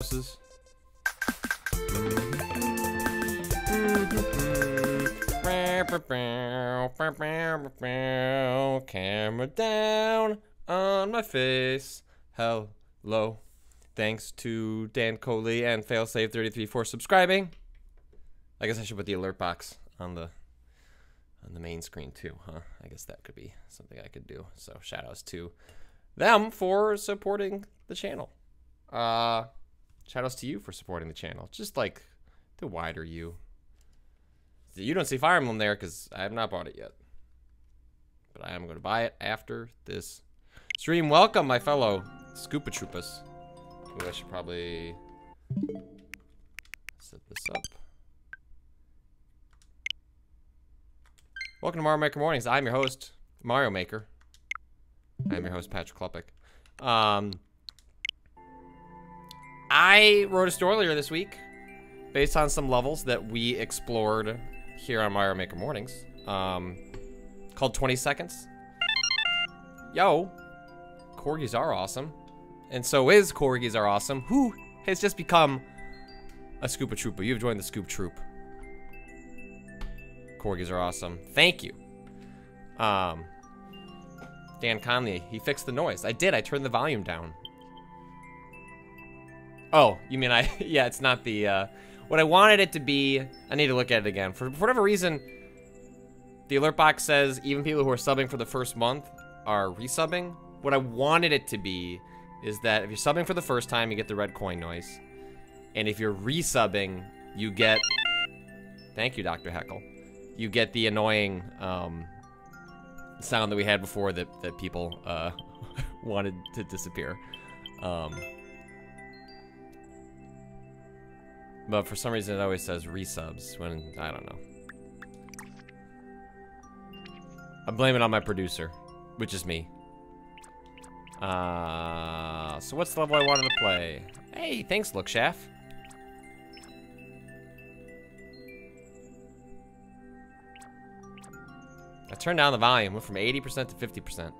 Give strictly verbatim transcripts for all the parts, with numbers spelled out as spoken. houses. Camera down on my face. Hello. Thanks to Dan Conley and Failsafe thirty-three for subscribing. I guess I should put the alert box on the on the main screen too, huh? I guess that could be something I could do. So shout outs to them for supporting the channel. Uh, shout outs to you for supporting the channel. Just like the wider you. You don't see Fire Emblem there because I have not bought it yet. But I am going to buy it after this stream. Welcome, my fellow Scoopa Troopas. Ooh, I should probably set this up. Welcome to Mario Maker Mornings. I'm your host, Mario Maker. I'm your host, Patrick Klepek. Um, I wrote a story earlier this week based on some levels that we explored here on Mario Maker Mornings, um, called twenty seconds. Yo, Corgis are awesome. And so is Corgis Are Awesome, who has just become a Scoopa Troopa. You've joined the Scoop Troop. Corgis Are Awesome. Thank you. Um, Dan Conley, he fixed the noise. I did. I turned the volume down. Oh, you mean I... Yeah, it's not the... Uh, what I wanted it to be... I need to look at it again. For, for whatever reason, the alert box says even people who are subbing for the first month are resubbing. What I wanted it to be is that if you're subbing for the first time, you get the red coin noise. And if you're resubbing, you get... Thank you, Doctor Heckle. You get the annoying um, sound that we had before that, that people uh, wanted to disappear. Um, but for some reason, it always says resubs when... I don't know. I blame it on my producer, which is me. Uh, so what's the level I wanted to play? Hey, thanks, Look Chef. I turned down the volume, went from eighty percent to fifty percent.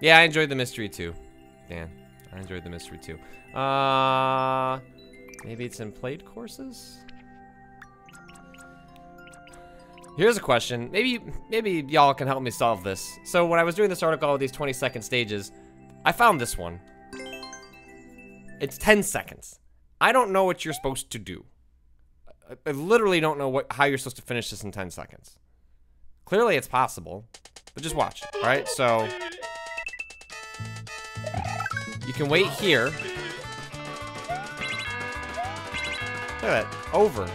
Yeah, I enjoyed the mystery too. Dan, I enjoyed the mystery too. Uh, maybe it's in played courses? Here's a question. Maybe maybe y'all can help me solve this. So when I was doing this article with these twenty second stages, I found this one. It's ten seconds. I don't know what you're supposed to do. I, I literally don't know what how you're supposed to finish this in ten seconds. Clearly it's possible, but just watch, all right? So you can wait here. Look at that, over.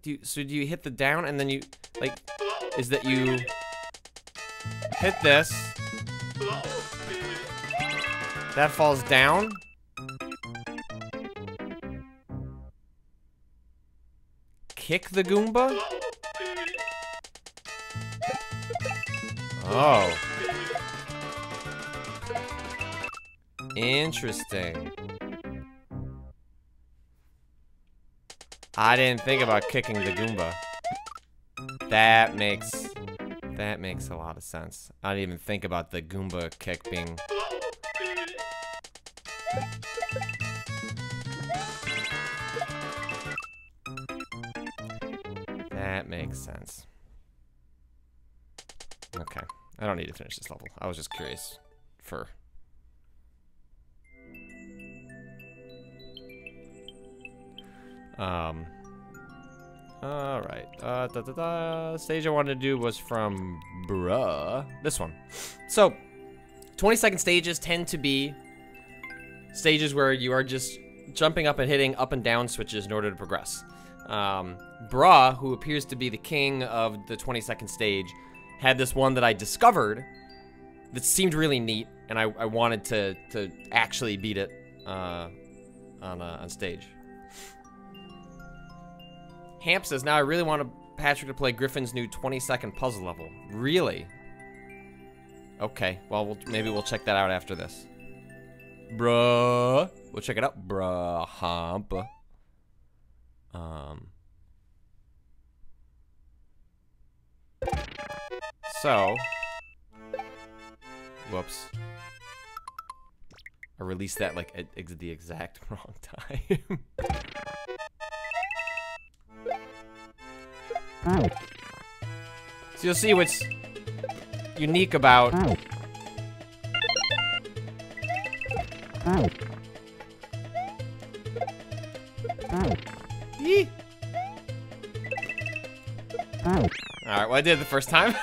Do you, so do you hit the down and then you, like, is that you hit this, that falls down? Kick the Goomba? Oh. Interesting. I didn't think about kicking the Goomba. That makes... That makes a lot of sense. I didn't even think about the Goomba kick being... That makes sense. Okay. I don't need to finish this level. I was just curious for... Um, all right, uh, da, da, da. Stage I wanted to do was from Bruh, this one. So twenty second stages tend to be stages where you are just jumping up and hitting up and down switches in order to progress. Um, Bruh, who appears to be the king of the twenty second stage, had this one that I discovered that seemed really neat, and I, I wanted to, to actually beat it, uh, on, uh, on stage. Hamp says, now I really want Patrick to play Griffin's new twenty second puzzle level. Really? Okay, well, well, maybe we'll check that out after this. Bruh. We'll check it out. Bruh. Hump. Um. So. Whoops. I released that like at ex the exact wrong time. So you'll see what's unique about Yee. Alright, well I did it the first time.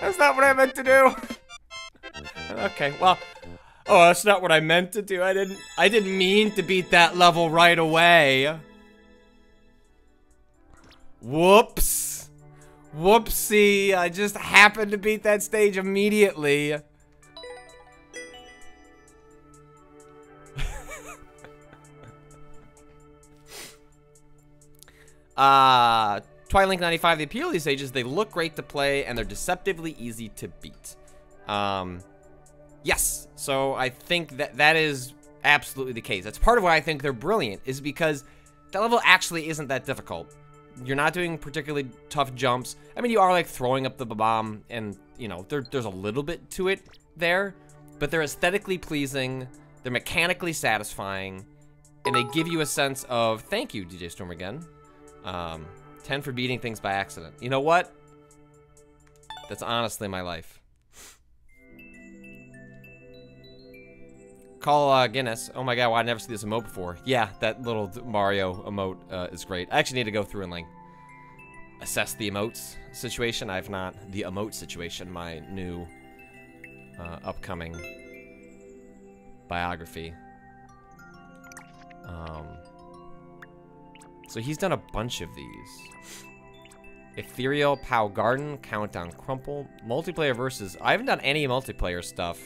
That's not what I meant to do. Okay, well, oh, that's not what I meant to do. I didn't I didn't mean to beat that level right away. Whoops. Whoopsie, I just happened to beat that stage immediately. uh, Twi Link ninety-five, the appeal of these stages, they look great to play and they're deceptively easy to beat. Um, yes, so I think that that is absolutely the case. That's part of why I think they're brilliant, is because that level actually isn't that difficult. You're not doing particularly tough jumps. I mean, you are like throwing up the bomb, and you know there, there's a little bit to it there, but they're aesthetically pleasing, they're mechanically satisfying, and they give you a sense of thank you, D J Storm again. Um, ten for beating things by accident. You know what? That's honestly my life. Call uh, Guinness. Oh my god, well, I never see this emote before. Yeah, that little Mario emote uh, is great. I actually need to go through and like assess the emotes situation. I've not the emote situation. My new uh, upcoming biography. Um, so he's done a bunch of these. Ethereal, Pow Garden, Countdown, Crumple, multiplayer versus. I haven't done any multiplayer stuff.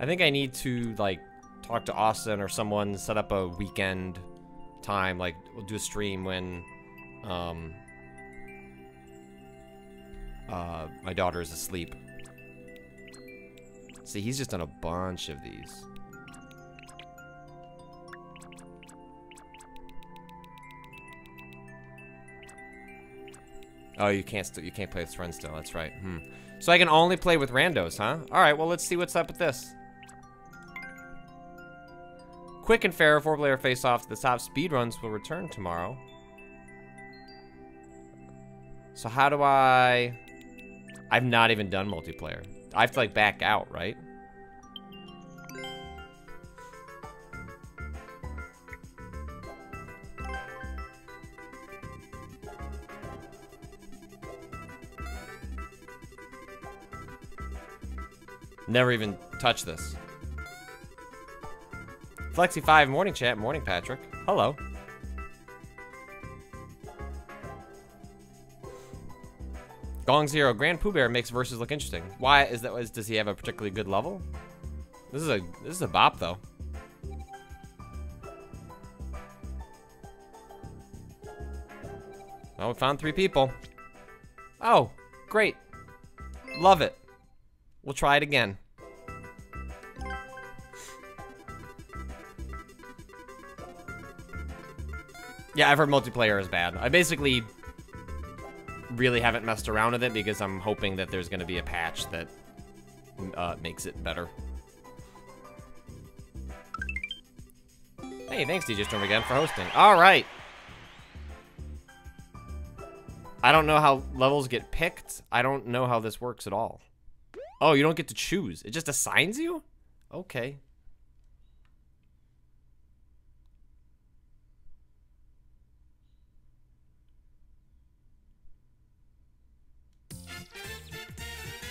I think I need to, like, talk to Austin or someone, set up a weekend time, like, we'll do a stream when, um, uh, my daughter is asleep. See, he's just done a bunch of these. Oh, you can't still, you can't play with friends still, that's right, hmm. So I can only play with randos, huh? Alright, well, let's see what's up with this. Quick and fair four-player face-offs. The top speedruns will return tomorrow. So how do I... I've not even done multiplayer. I have to, like, back out, right? Never even touched this. Flexi five, morning chat, morning Patrick. Hello. Gong Zero, Grand Pooh Bear makes versus look interesting. Why is that? Is, does he have a particularly good level? This is a this is a bop though. Well, we found three people. Oh, great! Love it. We'll try it again. Yeah, I've heard multiplayer is bad. I basically really haven't messed around with it because I'm hoping that there's going to be a patch that uh, makes it better. Hey, thanks D J Storm again for hosting. All right. I don't know how levels get picked. I don't know how this works at all. Oh, you don't get to choose. It just assigns you? Okay.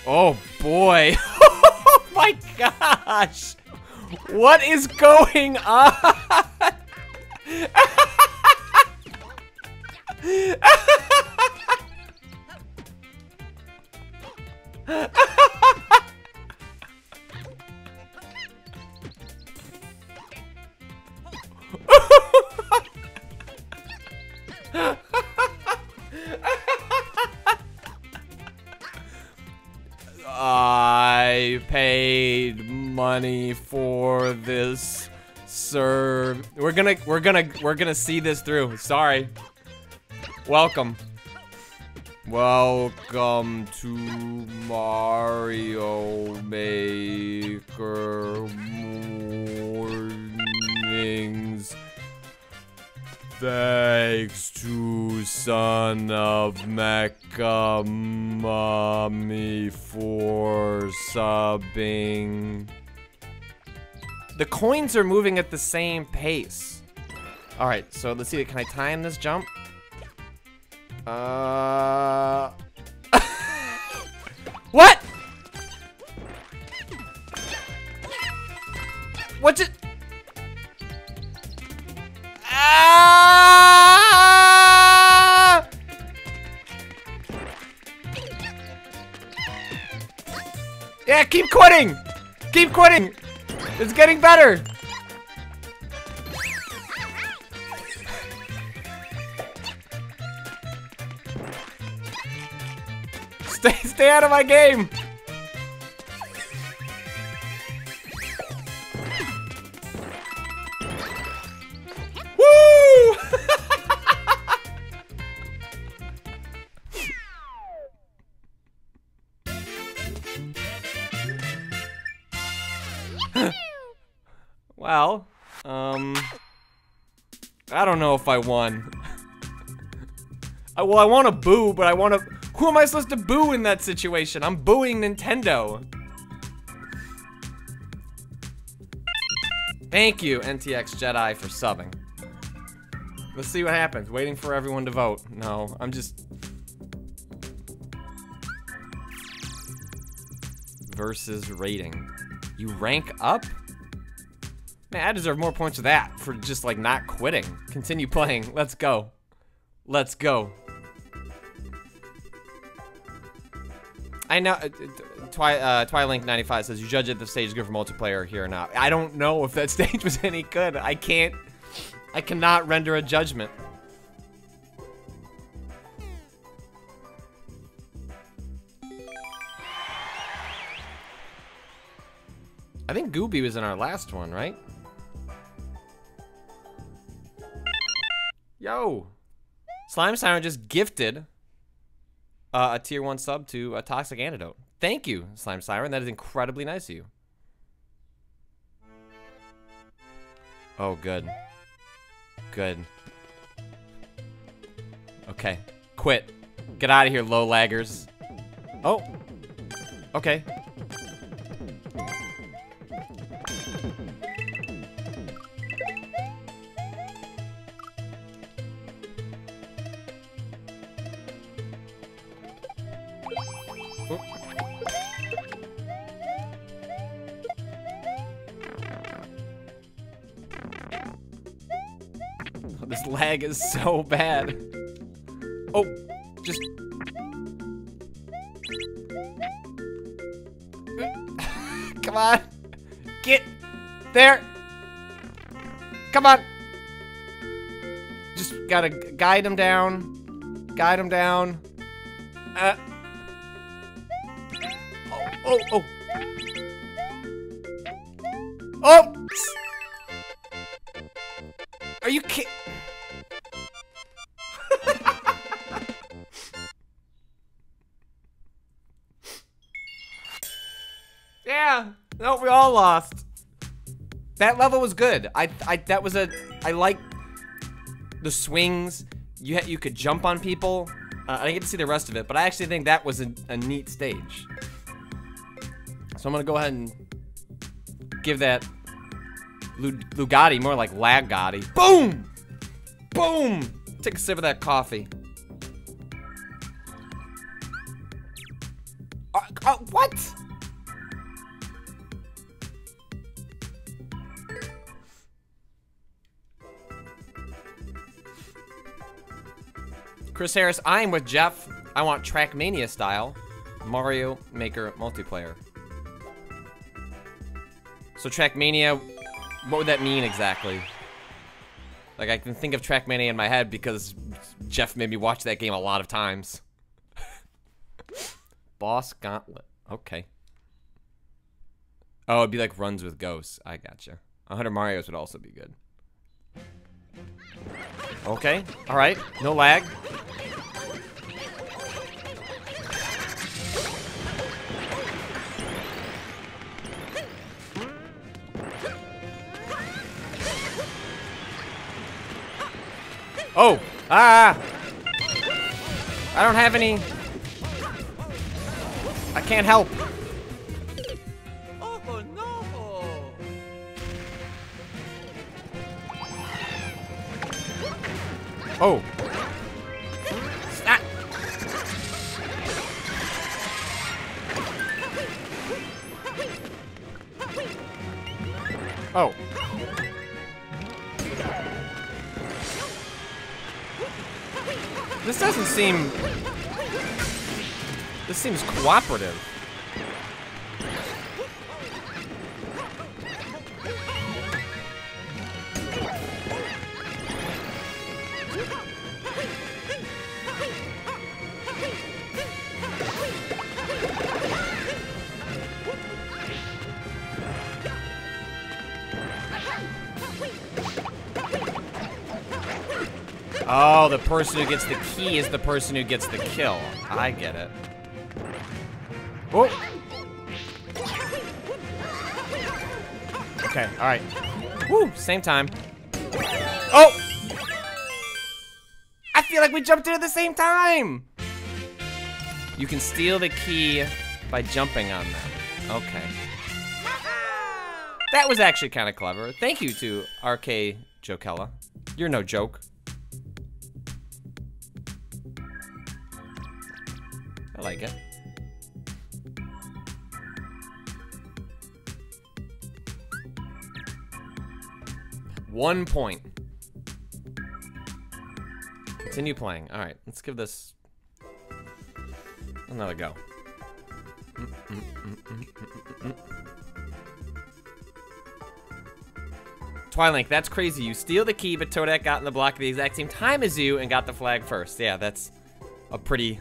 Oh boy. Oh my gosh. What is going on? I paid money for this serve. We're gonna, we're gonna, we're gonna see this through. Sorry. Welcome. Welcome to Mario Maker Mornings. Thanks to Son of Mecca Mommy for subbing. The coins are moving at the same pace. All right, so let's see. Can I time this jump? Uh. What? What's it? Ah! Yeah, keep quitting. Keep quitting. It's getting better. Stay, stay out of my game. Woo! Well, um, I don't know if I won. I, well, I want to boo, but I want to. Who am I supposed to boo in that situation? I'm booing Nintendo. Thank you, N T X Jedi, for subbing. Let's see what happens. Waiting for everyone to vote. No, I'm just... Versus rating. You rank up? Man, I deserve more points for that, for just, like, not quitting. Continue playing. Let's go. Let's go. I know, uh, Twi, uh, Twi Link ninety-five says, you judge if the stage is good for multiplayer here or not. I don't know if that stage was any good. I can't, I cannot render a judgment. I think Gooby was in our last one, right? Yo! Slime Siren just gifted Uh, a tier one sub to a toxic antidote. Thank you, Slime Siren. That is incredibly nice of you. Oh, good. Good. Okay. Quit. Get out of here, low laggers. Oh. Okay. Lag is so bad. Oh, just. Come on. Get there. Come on. Just gotta guide him down. Guide him down. Uh. Oh, oh, oh. Oh. Are you kidding? Yeah, no, we all lost. That level was good. I, I, that was a, I like the swings. You had, you could jump on people. Uh, I didn't get to see the rest of it, but I actually think that was a, a neat stage. So I'm gonna go ahead and give that Lugatti, more like Lag-gatti. Boom, boom. Take a sip of that coffee. Uh, uh, what? Chris Harris, I'm with Jeff. I want Trackmania style Mario Maker multiplayer. So Trackmania, what would that mean exactly? Like, I can think of Trackmania in my head because Jeff made me watch that game a lot of times. Boss Gauntlet. Okay. Oh, it'd be like Runs with Ghosts. I gotcha. one hundred Marios would also be good. Okay. All right. No lag. Oh! Ah! I don't have any. I can't help. Oh no! Oh! Stop! Oh. This doesn't seem... This seems cooperative. Oh, the person who gets the key is the person who gets the kill. I get it. Oh. Okay, all right. Woo, same time. Oh! I feel like we jumped in at the same time! You can steal the key by jumping on them. Okay. That was actually kind of clever. Thank you to R K Jokella. You're no joke. I like it. One point. Continue playing. All right, let's give this another go. Mm, mm, mm, mm, mm, mm, mm. Twi Link, that's crazy. You steal the key, but Toadette got in the block at the exact same time as you and got the flag first. Yeah, that's a pretty...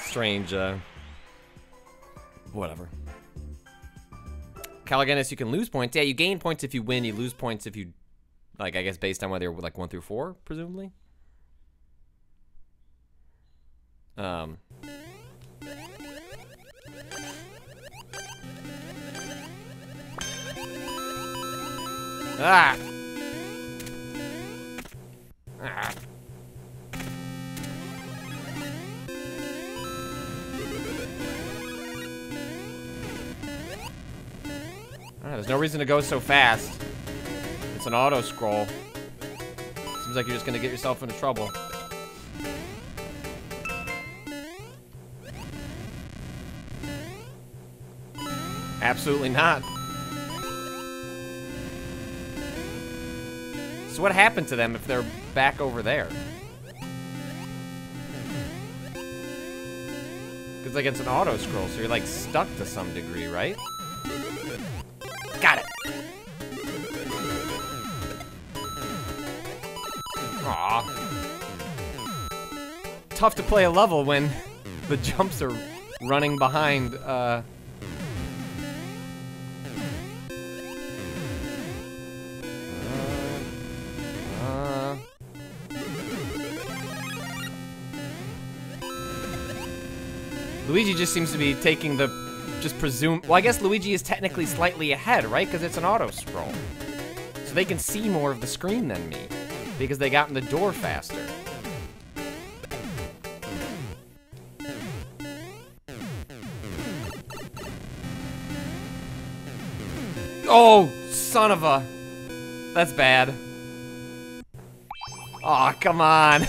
strange, uh, whatever. Caliganis, you can lose points. Yeah, you gain points if you win. You lose points if you, like, I guess based on whether you're like one through four, presumably. Um. Ah. Ah. Ah, there's no reason to go so fast. It's an auto scroll. Seems like you're just gonna get yourself into trouble. Absolutely not. So what happened to them if they're back over there? Because like it's an auto scroll, so you're like stuck to some degree, right? Got it. Aw. Tough to play a level when the jumps are running behind. Uh... Uh, uh... Luigi just seems to be taking the Just presume, well, I guess Luigi is technically slightly ahead, right? Because it's an auto-scroll. So they can see more of the screen than me, because they got in the door faster. Oh, son of a... That's bad. Aw, oh, come on.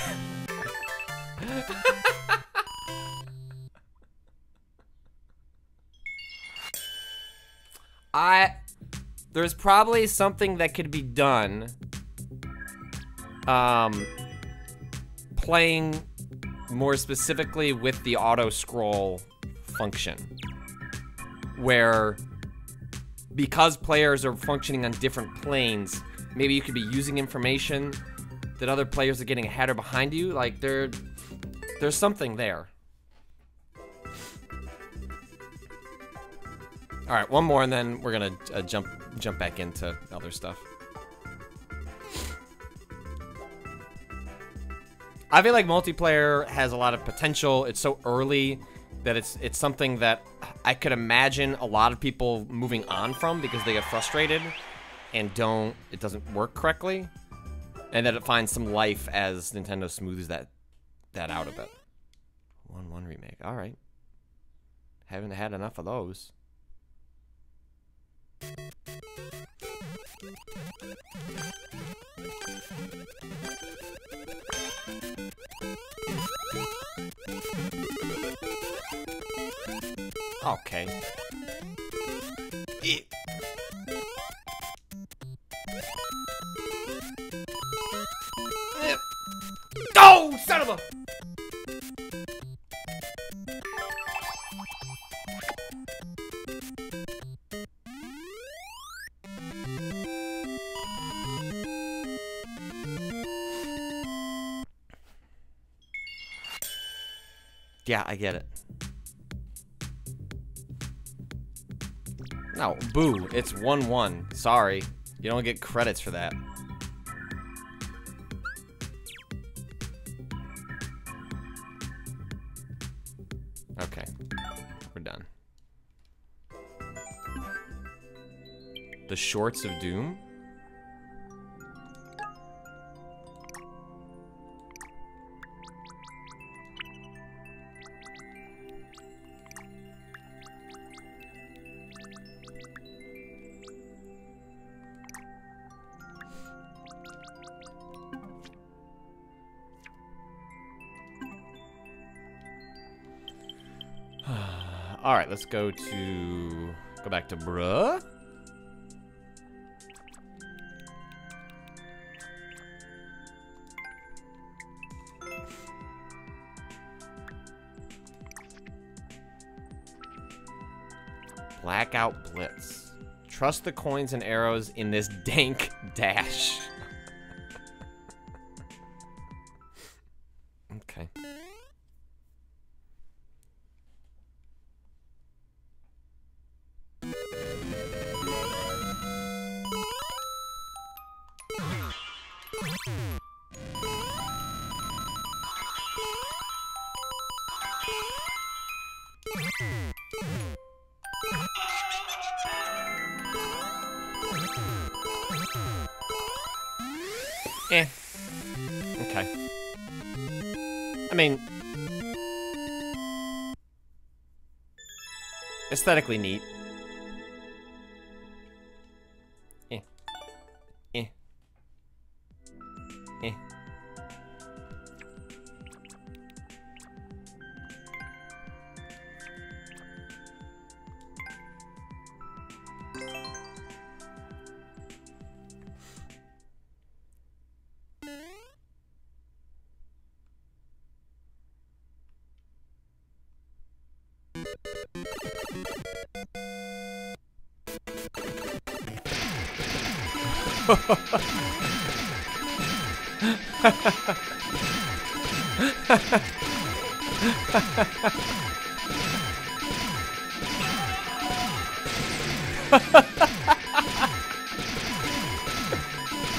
I, there's probably something that could be done, um, playing more specifically with the auto-scroll function, where because players are functioning on different planes, maybe you could be using information that other players are getting ahead or behind you, like there, there's something there. All right, one more, and then we're gonna uh, jump jump back into other stuff. I feel like multiplayer has a lot of potential. It's so early that it's it's something that I could imagine a lot of people moving on from because they get frustrated. and don't, it doesn't work correctly, and that it finds some life as Nintendo smooths that that out a bit. one one remake. All right. Haven't had enough of those. Okay. Yeah. Yeah. Oh, son of a! Yeah, I get it. No, boo. It's one one. Sorry. You don't get credits for that. Okay. We're done. The Shorts of Doom? Let's go to, go back to Bruh. Blackout Blitz. Trust the coins and arrows in this dank dash. Okay. Eh. Okay. I mean, aesthetically neat. Eh. Eh. Eh.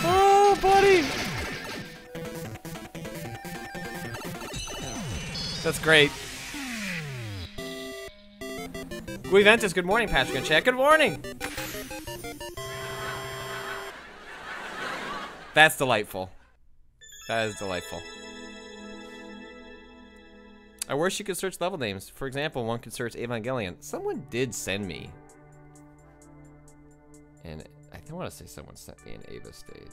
Oh, buddy. That's great. Guiventus, good morning, Patrick and Chat. Good morning. That's delightful. That is delightful. I wish you could search level names. For example, one could search Evangelion. Someone did send me. And I don't want to say someone sent me an Ava stage.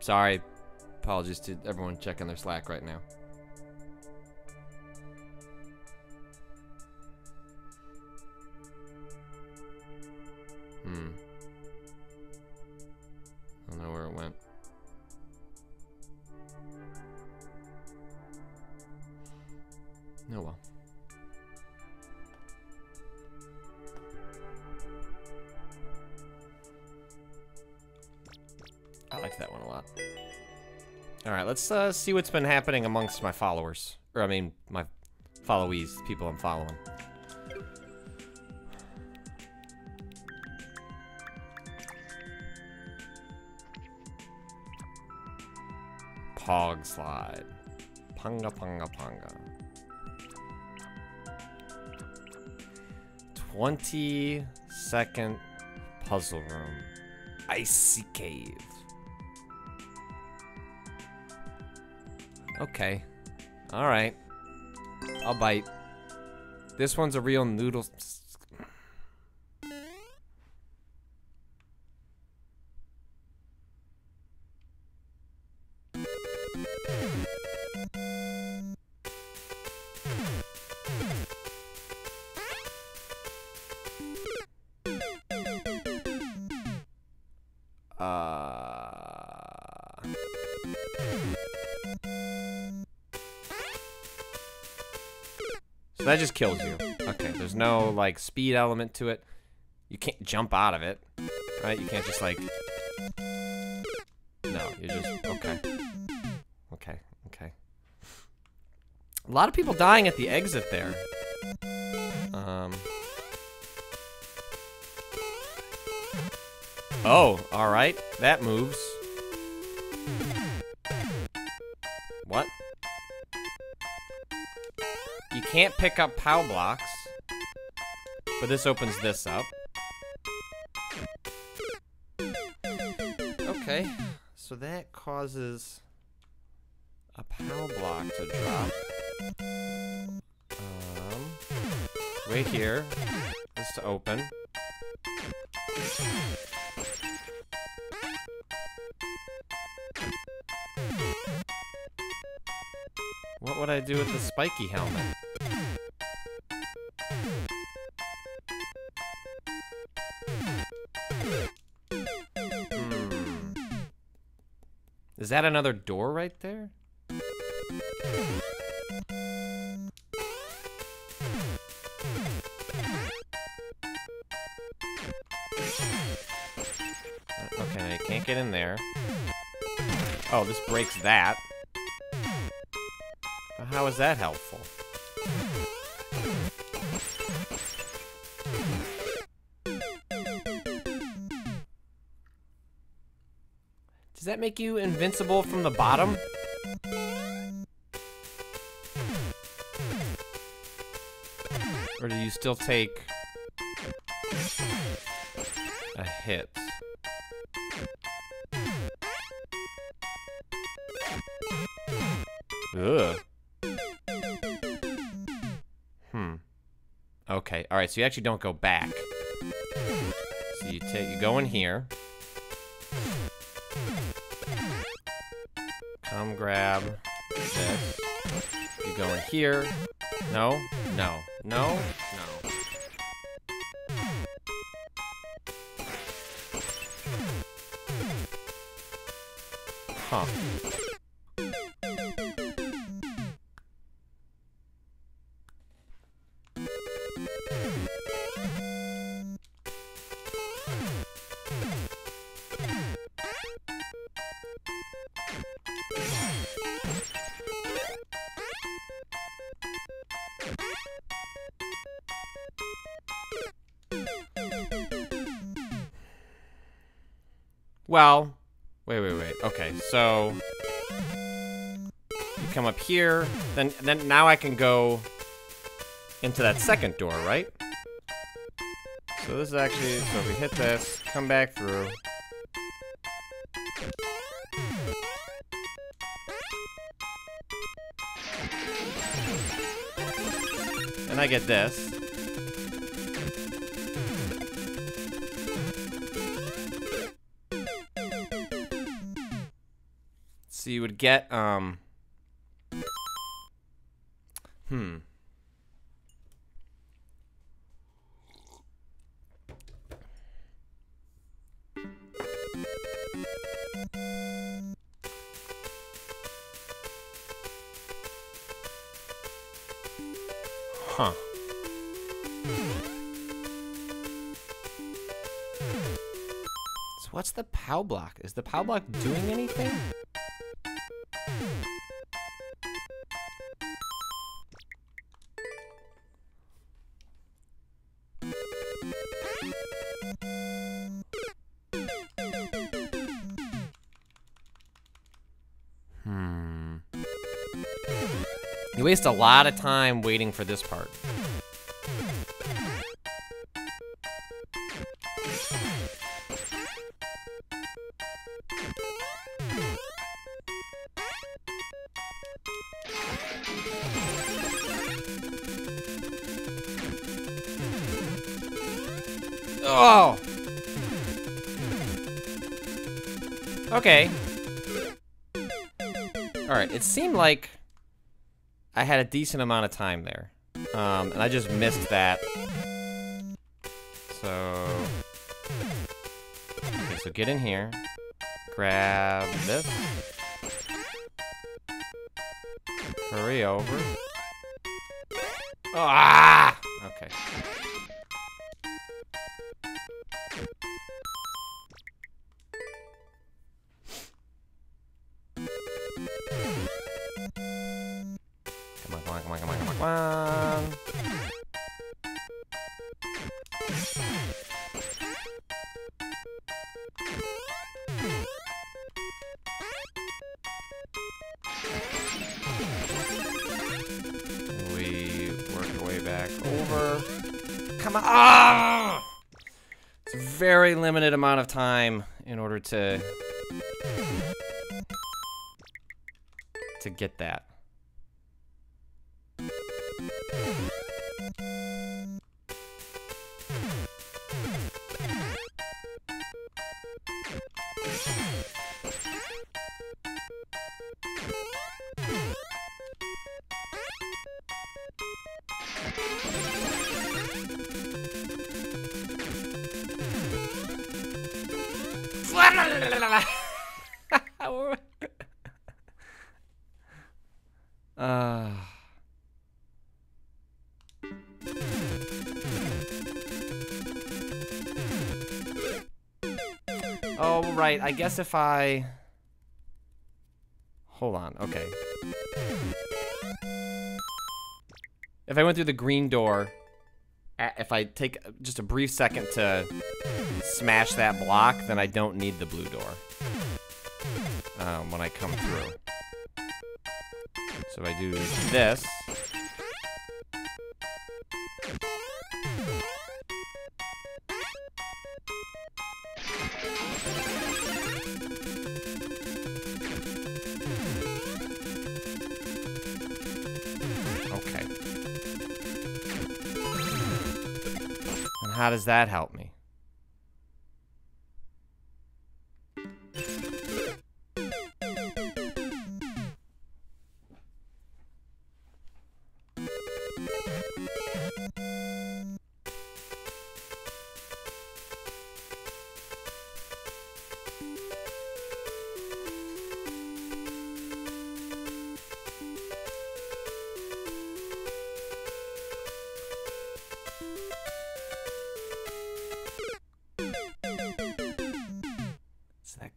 Sorry. Apologies to everyone checking their Slack right now. Hmm. I don't know where it went. No, well. I liked that one a lot. All right, let's uh, see what's been happening amongst my followers. Or, I mean, my followees, people I'm following. hog slide. Punga, punga, punga. twenty second puzzle room. Icy cave. Okay. Alright. I'll bite. This one's a real noodle. That just kills you. Okay, there's no, like, speed element to it. You can't jump out of it, right? You can't just, like... No, you just... Okay. Okay, okay. A lot of people dying at the exit there. Um... Oh, alright. That moves. What? You can't pick up POW blocks, but this opens this up. Okay, so that causes a POW block to drop. Um, right here, this to open. What would I do with the spiky helmet? Hmm. Is that another door right there? Okay, I can't get in there. Oh, this breaks that. How is that helpful? Does that make you invincible from the bottom? Or do you still take a hit? Ugh. Okay, alright, so you actually don't go back. So you take, you go in here. Come grab this. You go in here. No, no, no, no. Huh. Well, wait, wait, wait. Okay, so you come up here, then then now I can go into that second door, right? So this is actually, so if we hit this, come back through. And I get this. So you would get, um, hmm. Huh. So what's the POW block? Is the POW block doing anything? Hmm. You waste a lot of time waiting for this part. Oh! Okay. Alright, it seemed like I had a decent amount of time there. Um, and I just missed that. So... Okay, so get in here. Grab this. Hurry over. Ah! Okay. Limited amount of time in order to to get that. Uh. Oh, right, I guess if I... Hold on, okay. If I went through the green door, if I take just a brief second to smash that block, then I don't need the blue door um, when I come through. So I do this. Okay. And how does that help me?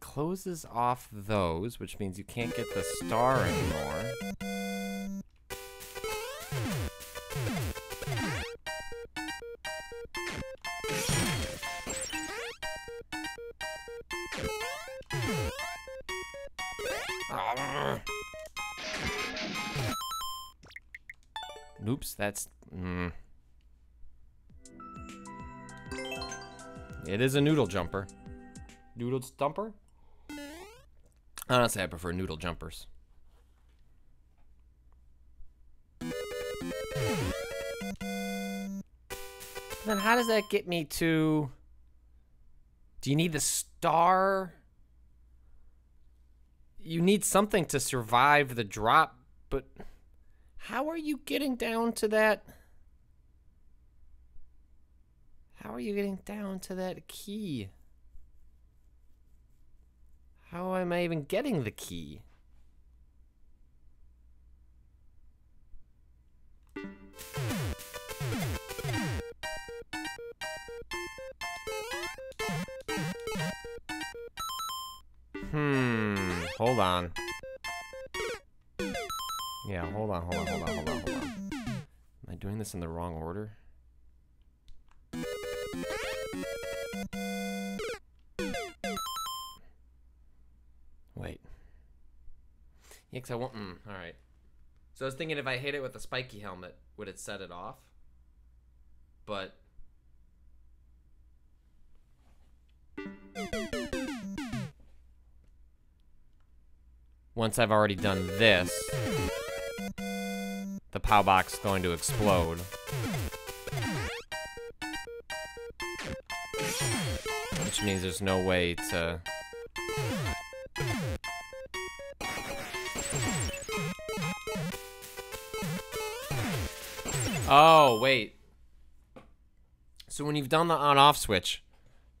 Closes off those, which means you can't get the star anymore. Arrgh. Oops, that's... Mm. It is a noodle jumper. Noodle stumper? Honestly, I prefer noodle jumpers. Then how does that get me to... Do you need the star? You need something to survive the drop, but... How are you getting down to that... How are you getting down to that key? How am I even getting the key? Hmm, hold on. Yeah, hold on, hold on, hold on, hold on, hold on. Am I doing this in the wrong order? Wait. Yeah, 'cause I won't. Mm, all right. So I was thinking if I hit it with a spiky helmet, would it set it off? But once I've already done this, the POW box is going to explode. Which means there's no way to... Oh, wait. So when you've done the on-off switch,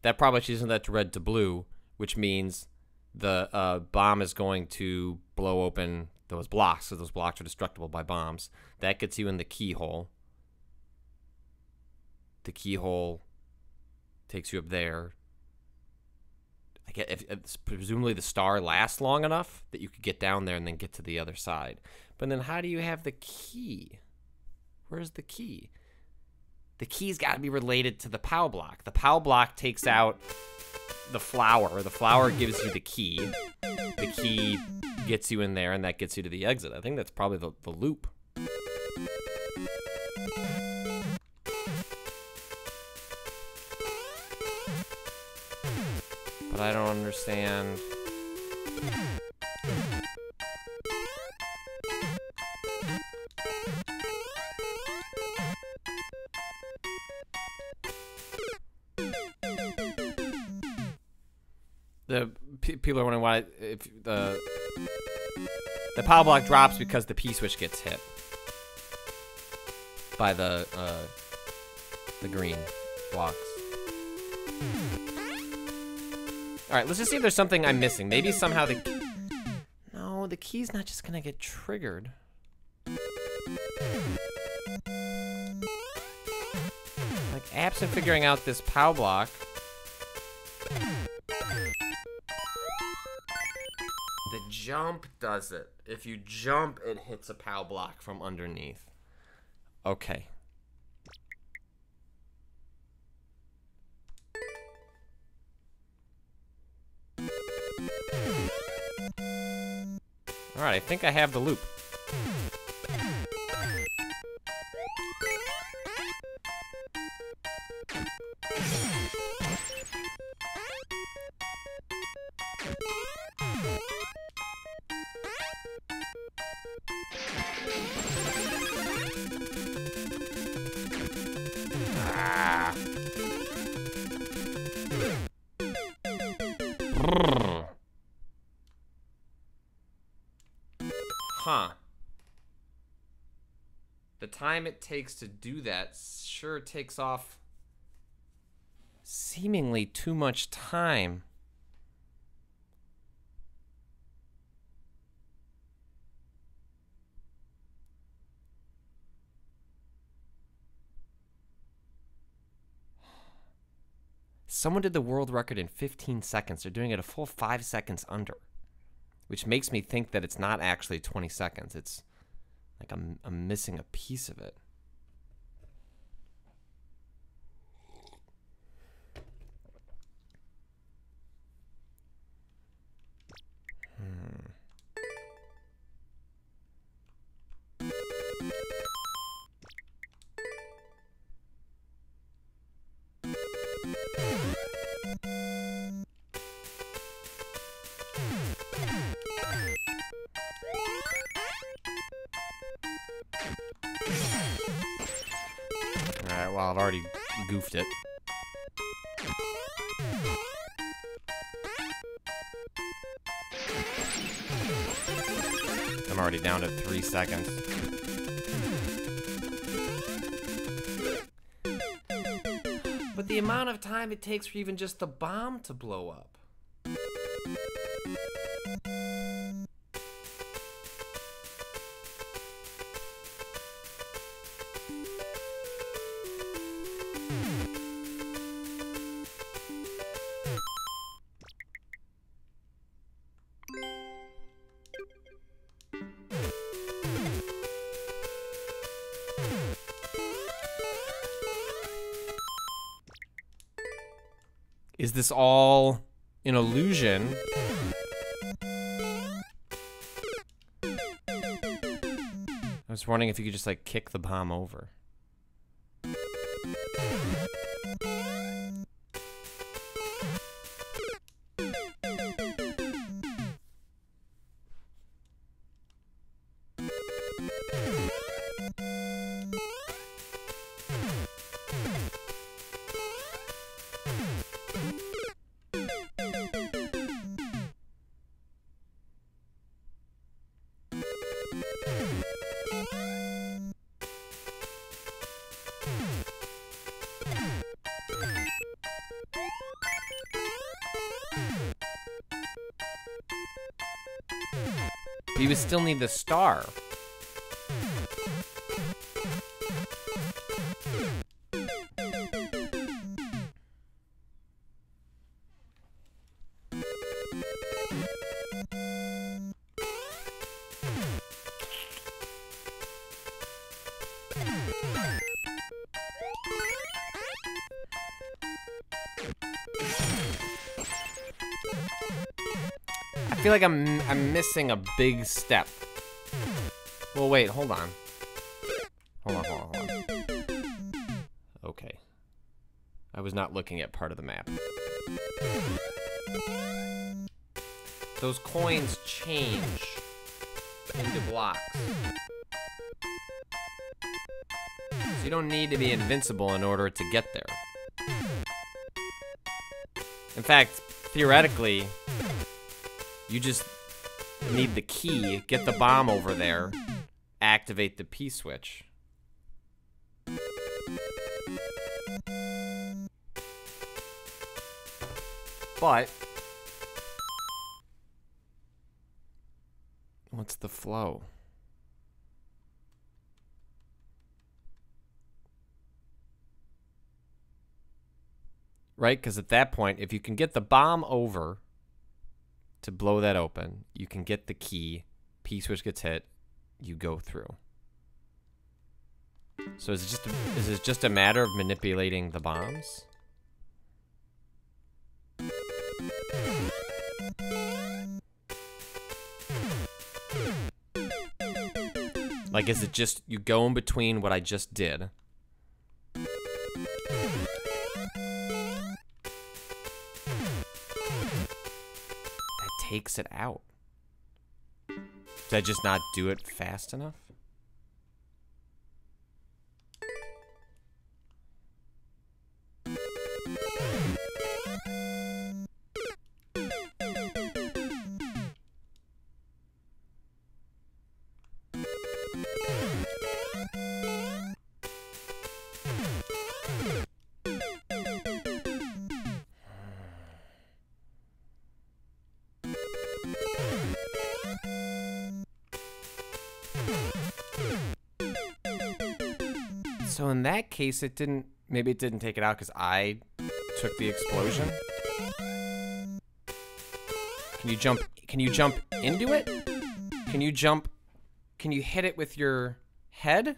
that probably changes that to red to blue, which means the uh, bomb is going to blow open those blocks, so those blocks are destructible by bombs. That gets you in the keyhole. The keyhole takes you up there. I get if, if presumably the star lasts long enough that you could get down there and then get to the other side. But then how do you have the key? Where's the key? The key's got to be related to the POW block. The POW block takes out the flower. The flower gives you the key. The key gets you in there, and that gets you to the exit. I think that's probably the, the loop. But I don't understand. The p people are wondering why if the the POW block drops because the P switch gets hit by the uh, the green blocks. All right, let's just see if there's something I'm missing. Maybe somehow the key... no, the key's not just gonna get triggered. Like absent figuring out this POW block. Jump does it. If you jump, it hits a POW block from underneath. Okay. Alright, I think I have the loop. Huh. The time it takes to do that sure takes off seemingly too much time. Someone did the world record in fifteen seconds. They're doing it a full five seconds under, which makes me think that it's not actually twenty seconds. It's like I'm, I'm missing a piece of it. I've already goofed it. I'm already down to three seconds. But the amount of time it takes for even just the bomb to blow up. Is this all an illusion? I was wondering if you could just like kick the bomb over. You would still need the star. I feel like I'm, I'm missing a big step. Well, wait, hold on. Hold on, hold on, hold on. Okay. I was not looking at part of the map. Those coins change into blocks. So you don't need to be invincible in order to get there. In fact, theoretically, you just need the key, get the bomb over there, activate the P switch. But what's the flow? Right? Because at that point, if you can get the bomb over to blow that open, you can get the key, P switch gets hit, you go through. So is it just a, is it just a matter of manipulating the bombs? Like, is it just you go in between what I just did? Takes it out. Did I just not do it fast enough? So in that case, it didn't, maybe it didn't take it out because I took the explosion. Can you jump, can you jump into it? Can you jump, can you hit it with your head?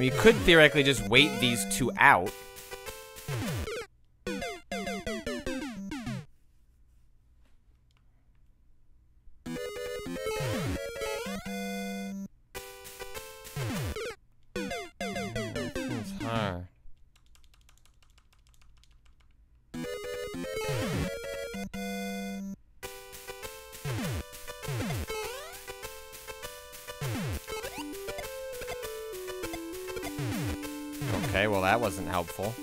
You could theoretically just wait these two out. That's hard. Okay, well that wasn't helpful.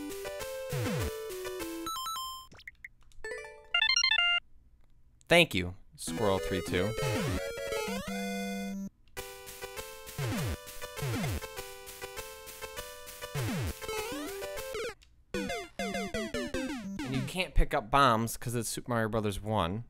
Thank you, Squirrel three two. And you can't pick up bombs because it's Super Mario Bros. one.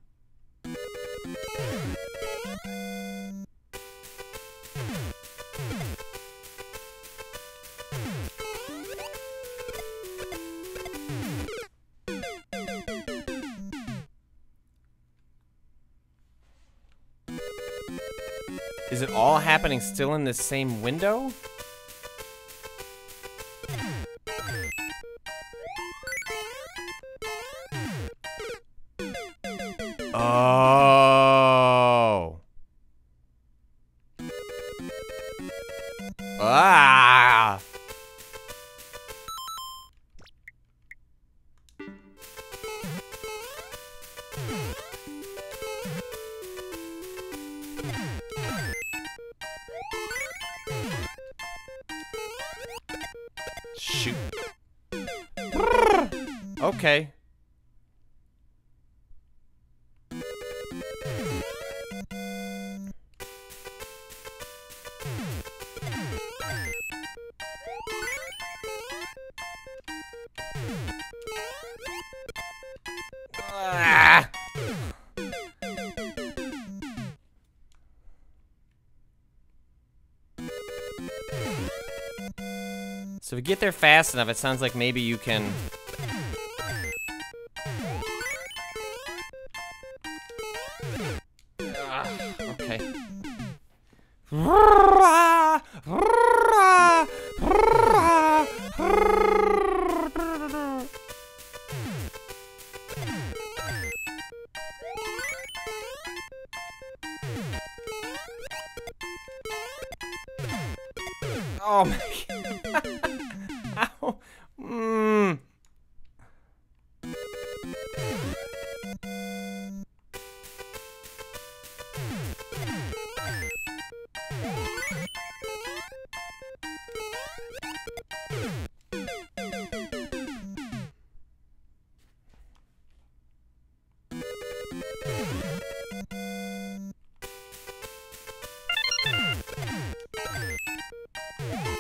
Is it all happening still in the same window? Oh. Ah. Shoot. Okay. So if we get there fast enough, it sounds like maybe you can... Uh, okay. Oh my God. Mmm.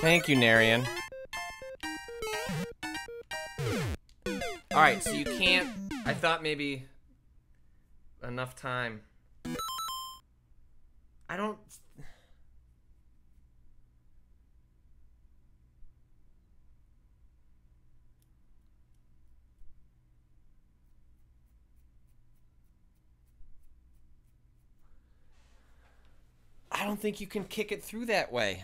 Thank you, Narian. Alright, so you can't... I thought maybe... Enough time. I don't... I don't think you can kick it through that way.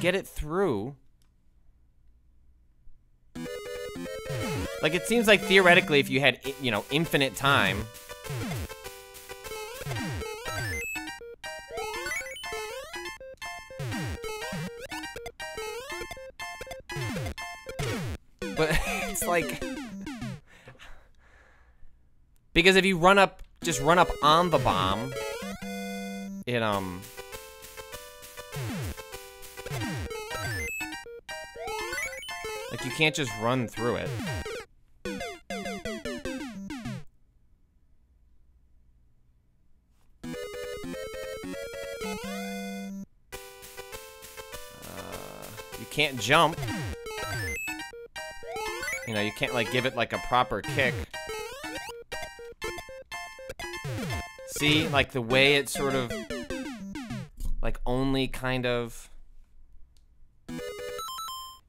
Get it through. Like, it seems like theoretically if you had, you know, infinite time. But it's like, because if you run up, just run up on the bomb, it um you can't just run through it. Uh, you can't jump. You know, you can't like give it like a proper kick. See, like the way it sort of like only kind of...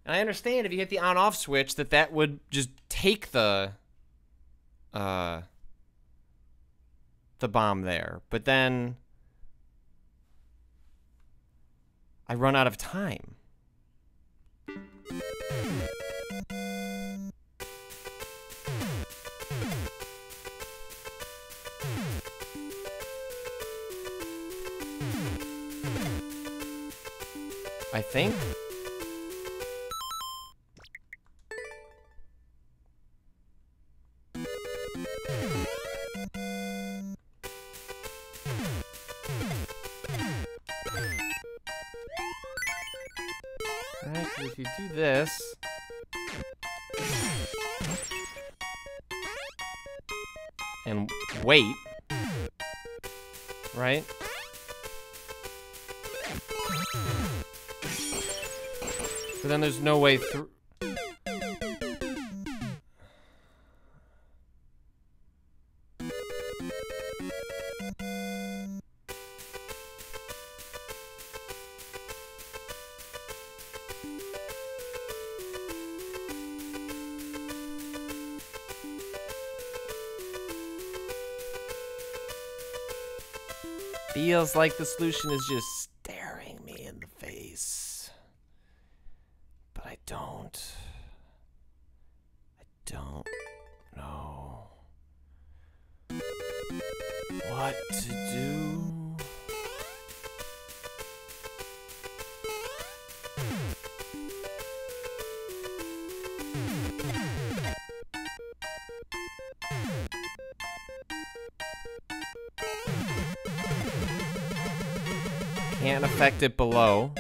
And I understand if you hit the on-off switch that that would just take the, uh, the bomb there. But then I run out of time. I think. If you do this, and wait, right? But then there's no way through. Feels like the solution is just staring me in the face. But I don't. I don't know what to do. Can't affect it below.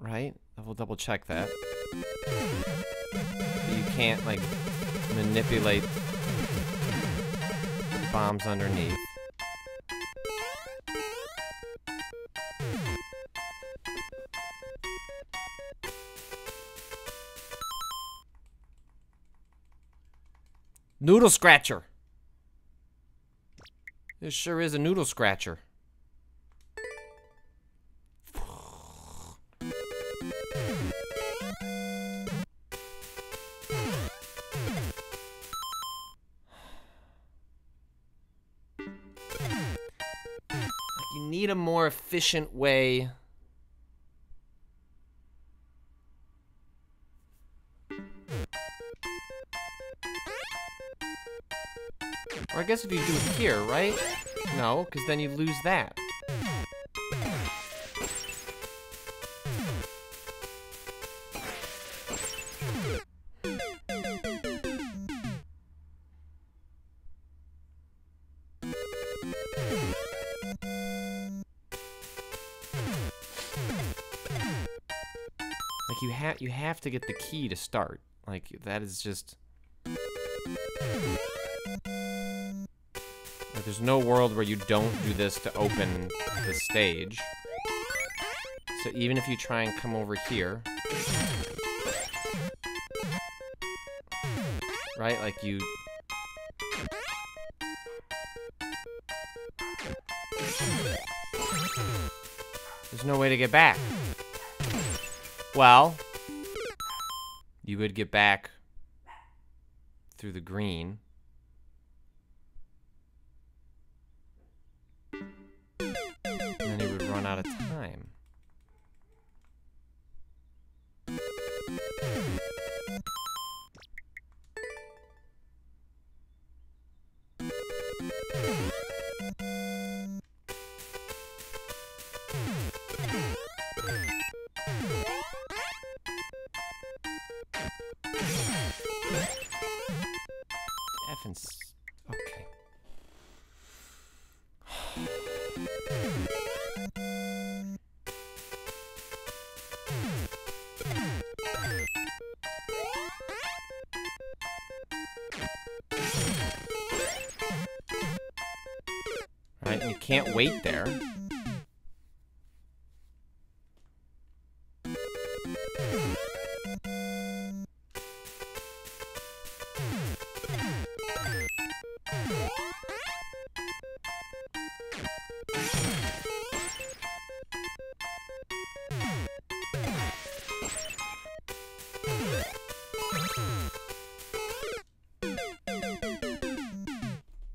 Right? I will double check that. But you can't, like, manipulate the bombs underneath. Noodle scratcher! This sure is a noodle scratcher. You need a more efficient way. Or I guess if you do it here, right? No, because then you lose that. Like you have, you have to get the key to start. Like that is just. There's no world where you don't do this to open the stage. So even if you try and come over here, right? Like you. There's no way to get back. Well, you would get back through the green. Out of time. Can't wait there.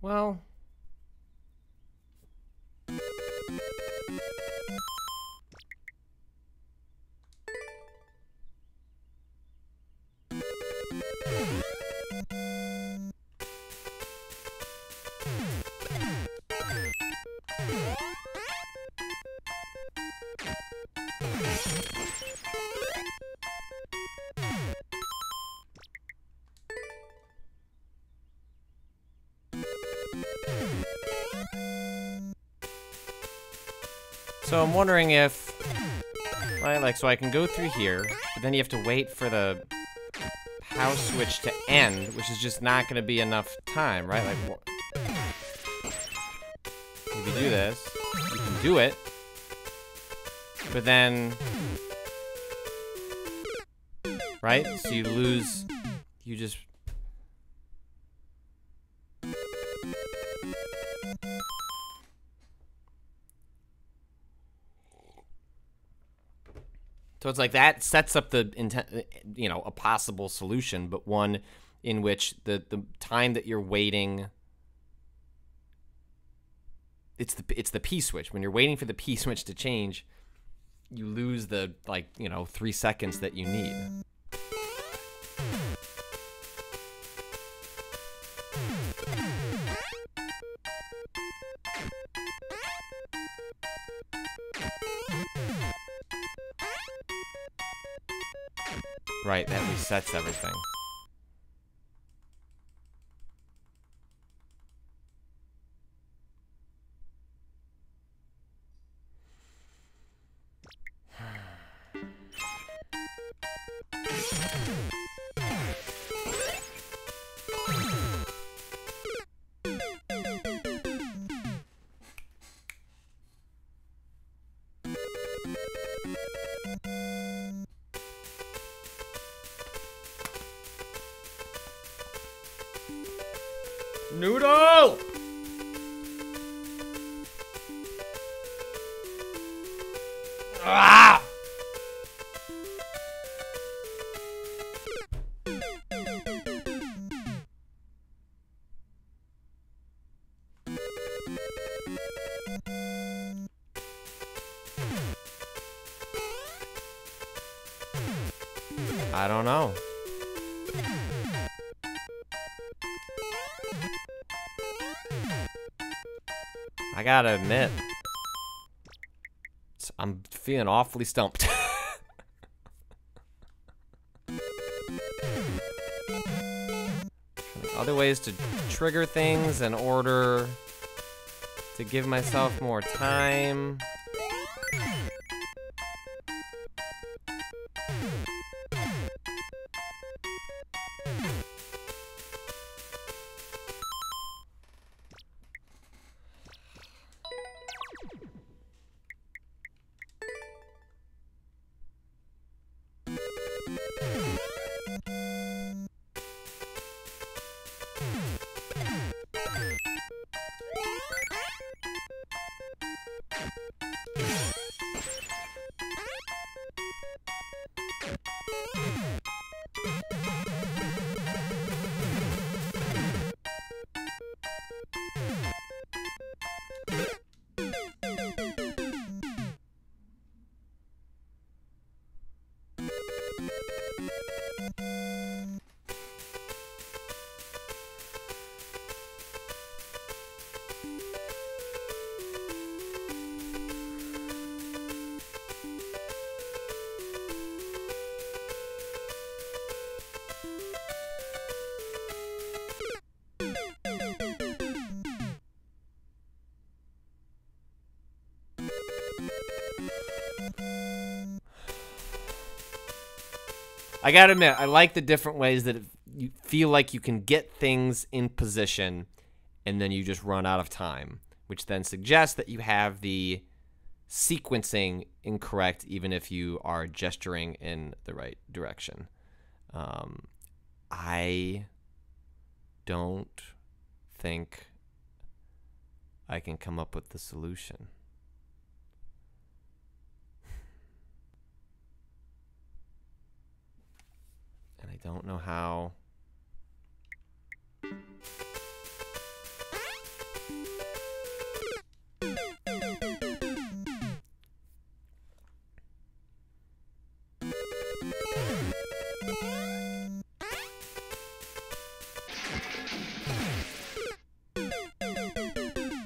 Well... So I'm wondering if, right, like, so I can go through here, but then you have to wait for the house switch to end, which is just not going to be enough time, right? Like, if you do this, you can do it, but then, right? So you lose, you just... So it's like that sets up the intent, you know, a possible solution, but one in which the the time that you're waiting, it's the it's the P switch. When you're waiting for the P switch to change, you lose the, like, you know, three seconds that you need. Right, that resets everything. Noodle! Ah! I don't know. I gotta admit, I'm feeling awfully stumped. Other ways to trigger things in order to give myself more time. I gotta admit, I like the different ways that you feel like you can get things in position and then you just run out of time, which then suggests that you have the sequencing incorrect even if you are gesturing in the right direction. Um, I don't think I can come up with the solution. And I don't know how.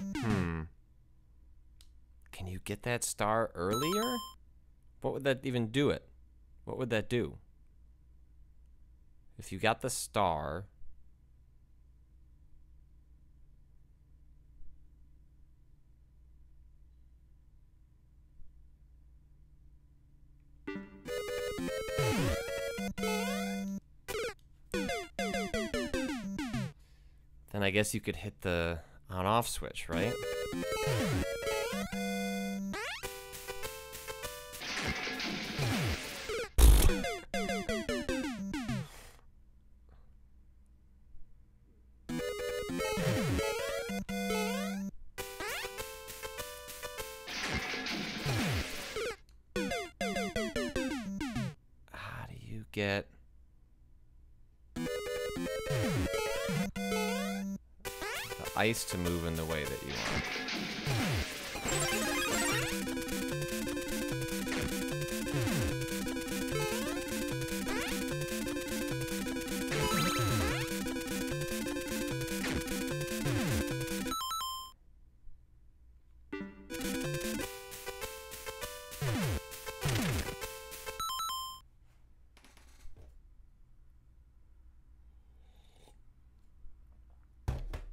Hmm. Can you get that star earlier? What would that even do it? What would that do? If you got the star, And I guess you could hit the on-off switch, right? How do you get... ice to move in the way that you want.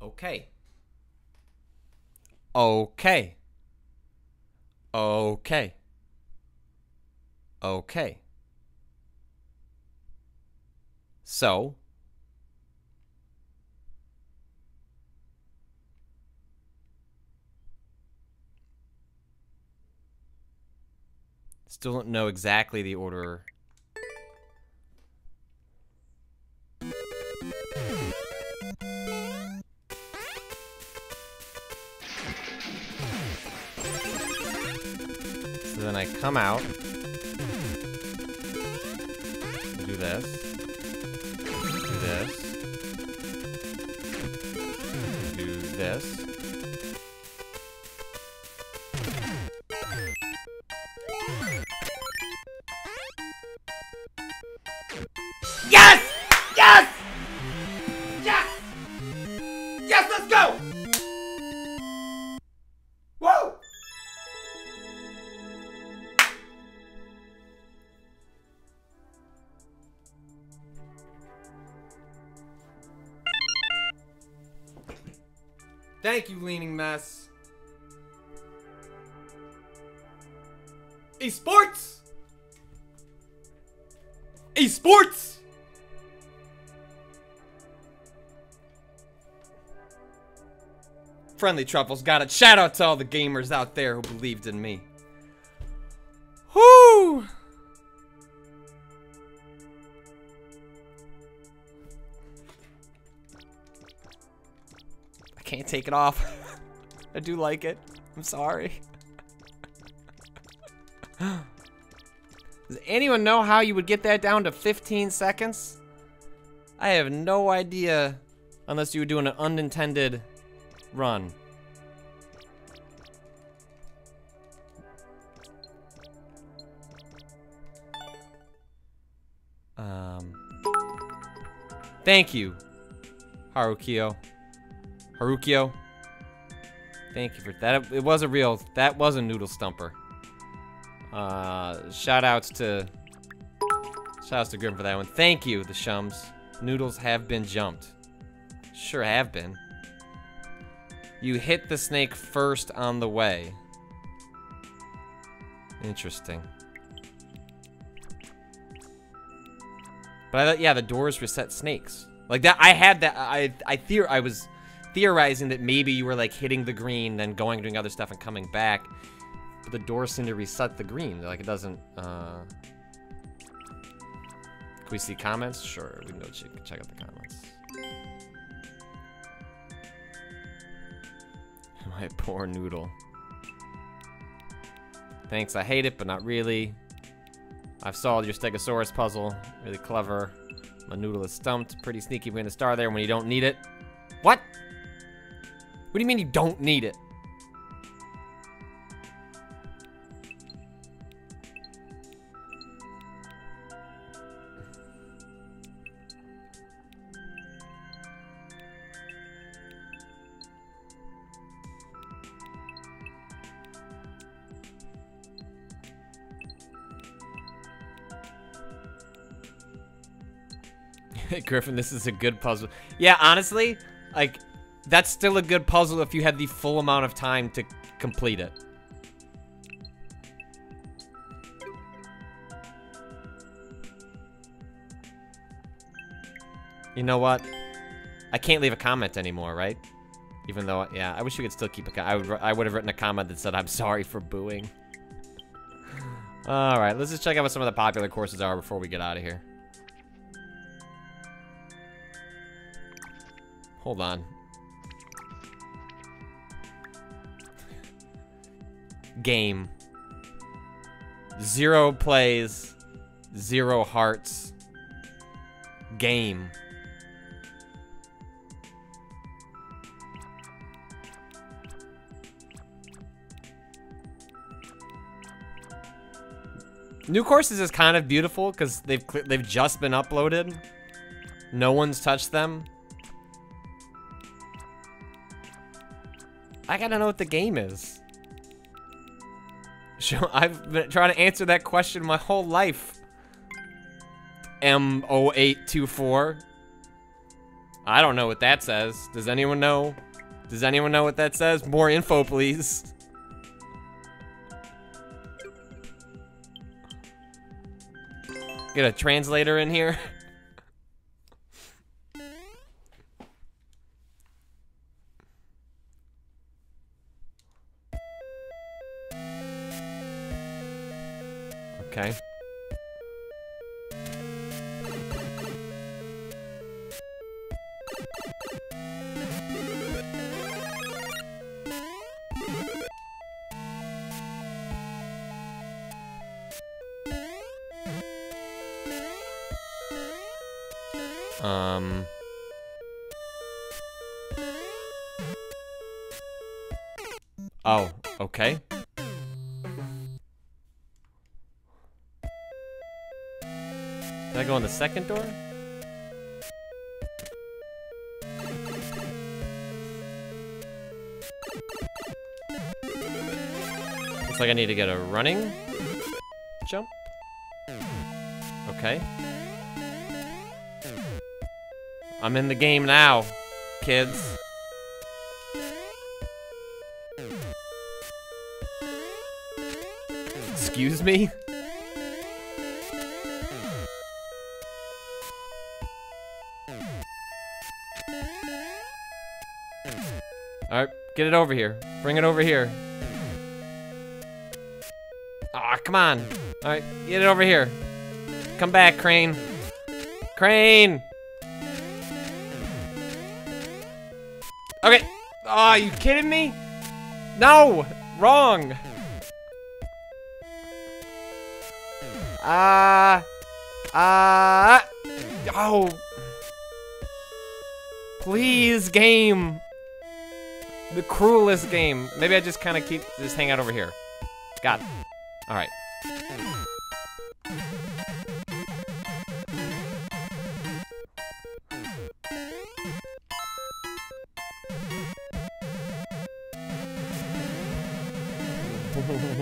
Okay. Okay. Okay. Okay. So. Still don't know exactly the order. Then I come out, do this, do this, do this. Yes! Yes! Yes! Yes, let's go! Thank you, Leaning Mess. Esports! Esports! Friendly Truffles got it. Shout out to all the gamers out there who believed in me. Whoo! Can't take it off. I do like it. I'm sorry. Does anyone know how you would get that down to fifteen seconds? I have no idea, unless you were doing an unintended run. Um. Thank you, Harukiyo. Harukio, thank you for that. It was a real, that was a noodle stumper. Uh, shout outs to, shout outs to Griffin for that one. Thank you, the Shums. Noodles have been jumped. Sure have been. You hit the snake first on the way. Interesting. But I thought, yeah, the doors reset snakes. Like that, I had that, I, I fear I was... theorizing that maybe you were like hitting the green, then going doing other stuff and coming back, but the door seemed to reset the green. Like it doesn't. Uh... Can we see comments? Sure, we can go check, check out the comments. My poor noodle. Thanks, I hate it, but not really. I've solved your Stegosaurus puzzle. Really clever. My noodle is stumped. Pretty sneaky. We're gonna star there when you don't need it. What? What do you mean you don't need it? Griffin, this is a good puzzle. Yeah, honestly, like... that's still a good puzzle if you had the full amount of time to complete it. You know what? I can't leave a comment anymore, right? Even though, yeah, I wish we could still keep a comment. I would have written a comment that said, I'm sorry for booing. All right, let's just check out what some of the popular courses are before we get out of here. Hold on. Game. Zero plays. Zero hearts. Game. New courses is kind of beautiful because they've they've just been uploaded. No one's touched them. I gotta know what the game is. So I've been trying to answer that question my whole life. M zero eight two four. I don't know what that says. Does anyone know? Does anyone know what that says? More info, please. Get a translator in here. Okay. Um. Oh, okay. Did I go in the second door? Looks like I need to get a running jump. Okay. I'm in the game now, kids. Excuse me? Alright, get it over here. Bring it over here. Aw, come on. Alright, get it over here. Come back, Crane. Crane! Okay. Oh, are you kidding me? No! Wrong! Ah. Uh, ah. Uh, oh. Please, game. The cruelest game. Maybe I just kind of keep, just hang out over here. Got it. Alright.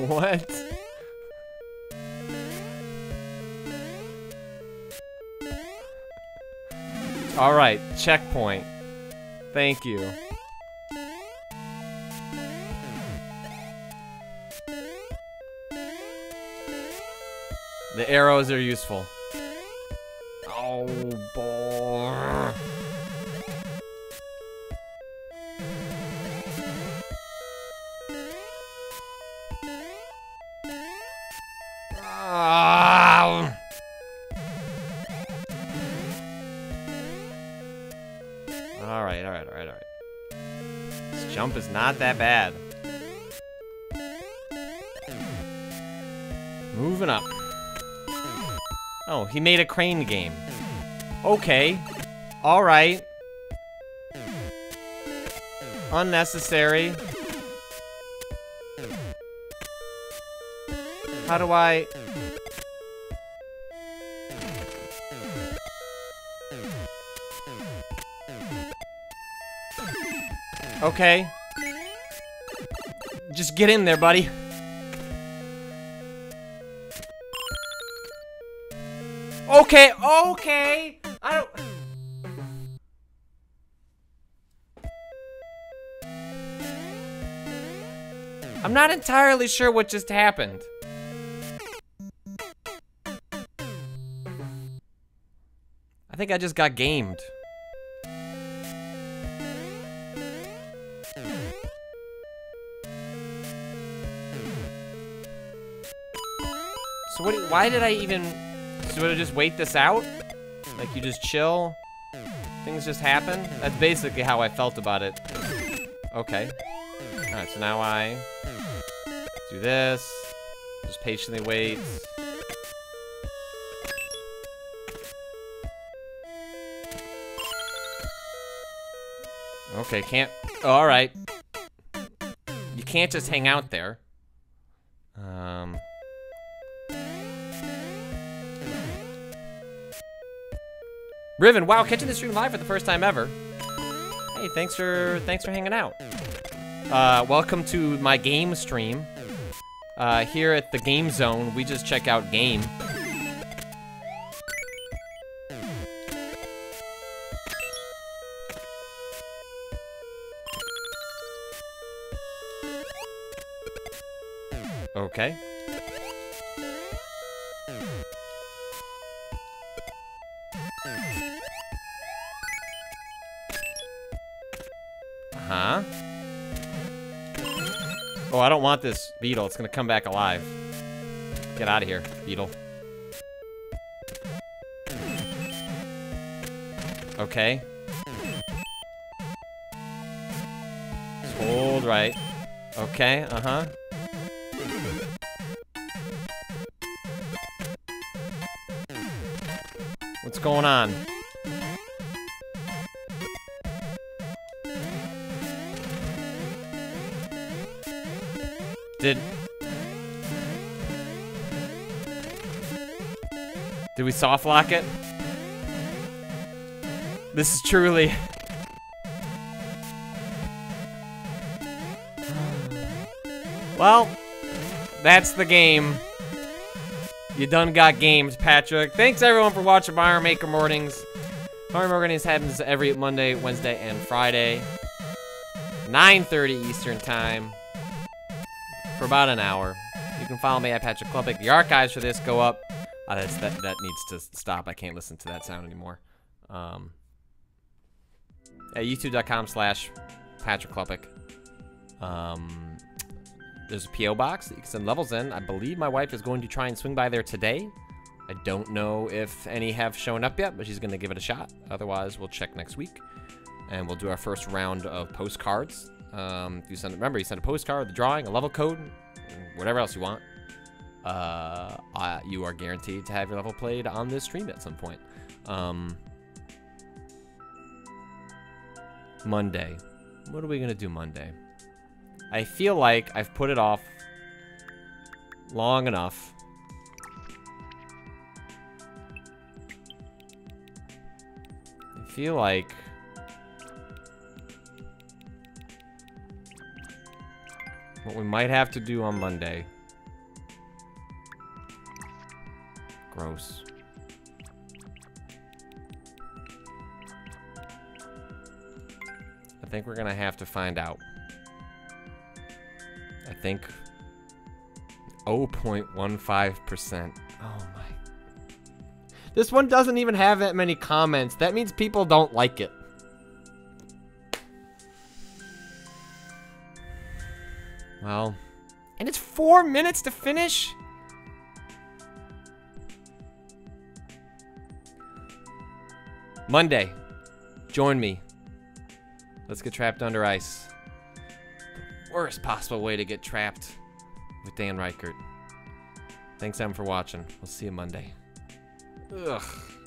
What? All right, checkpoint. Thank you. The arrows are useful. Oh, boy. Is not that bad. Moving up. Oh, he made a crane game. Okay. All right. Unnecessary. How do I... Okay. Just get in there, buddy. Okay, okay. I don't. I'm not entirely sure what just happened. I think I just got gamed. So what, why did I even, should I just wait this out? Like, you just chill, things just happen? That's basically how I felt about it. Okay. Alright, so now I do this, just patiently wait. Okay, can't, alright. You can't just hang out there. Um... Riven, wow, catching the stream live for the first time ever. Hey, thanks for thanks for hanging out. Uh, welcome to my game stream. Uh, here at the Game Zone, we just check out game. Okay. Huh? Oh, I don't want this beetle. It's gonna come back alive. Get out of here, beetle. Okay. Just hold right. Okay, uh-huh. What's going on? Did... Did we soft lock it? This is truly... Well, that's the game. You done got games, Patrick. Thanks everyone for watching Mario Maker Mornings. Mario Maker Mornings happens every Monday, Wednesday, and Friday. nine thirty Eastern Time. For about an hour. You can follow me at Patrick Klepek. The archives for this go up. Oh, that's, that, that needs to stop. I can't listen to that sound anymore. Um, at youtube.com slash Patrick Klepek. Um, there's a P O box that you can send levels in. I believe my wife is going to try and swing by there today. I don't know if any have shown up yet, but she's going to give it a shot. Otherwise, we'll check next week. And we'll do our first round of postcards. Um, if you send, remember, you send a postcard, the drawing, a level code, whatever else you want. Uh, I, you are guaranteed to have your level played on this stream at some point. Um, Monday. What are we gonna do Monday? I feel like I've put it off long enough. I feel like... What we might have to do on Monday. Gross. I think we're gonna have to find out. I think zero point one five percent. Oh my. This one doesn't even have that many comments. That means people don't like it. Well, and it's four minutes to finish? Monday, join me. Let's get trapped under ice. The worst possible way to get trapped with Dan Reichert. Thanks, everyone, for watching. We'll see you Monday. Ugh.